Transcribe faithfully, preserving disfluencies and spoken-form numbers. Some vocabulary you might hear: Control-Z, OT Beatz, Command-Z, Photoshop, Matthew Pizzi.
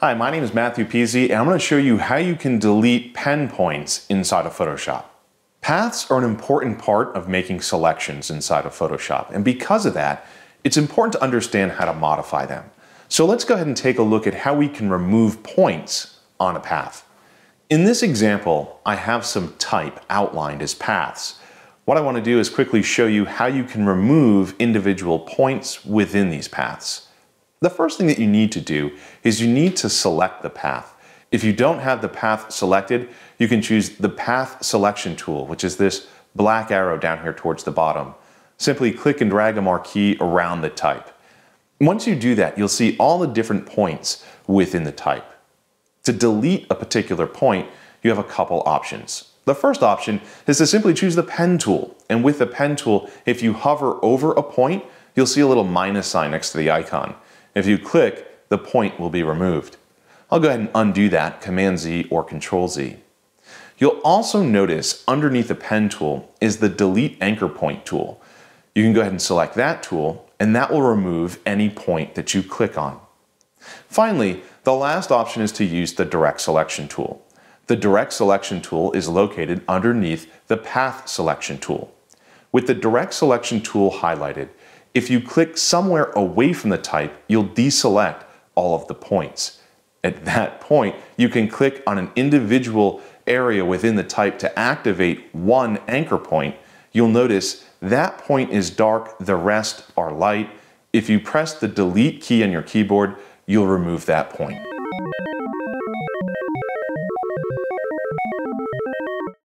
Hi, my name is Matthew Pizzi, and I'm going to show you how you can delete pen points inside of Photoshop. Paths are an important part of making selections inside of Photoshop, and because of that, it's important to understand how to modify them. So let's go ahead and take a look at how we can remove points on a path. In this example, I have some type outlined as paths. What I want to do is quickly show you how you can remove individual points within these paths. The first thing that you need to do is you need to select the path. If you don't have the path selected, you can choose the path selection tool, which is this black arrow down here towards the bottom. Simply click and drag a marquee around the type. Once you do that, you'll see all the different points within the type. To delete a particular point, you have a couple options. The first option is to simply choose the pen tool. And with the pen tool, if you hover over a point, you'll see a little minus sign next to the icon. If you click, the point will be removed. I'll go ahead and undo that, Command-Z or Control-Z. You'll also notice underneath the pen tool is the delete anchor point tool. You can go ahead and select that tool, and that will remove any point that you click on. Finally, the last option is to use the direct selection tool. The direct selection tool is located underneath the path selection tool. With the direct selection tool highlighted, if you click somewhere away from the type, you'll deselect all of the points. At that point, you can click on an individual area within the type to activate one anchor point. You'll notice that point is dark, the rest are light. If you press the delete key on your keyboard, you'll remove that point.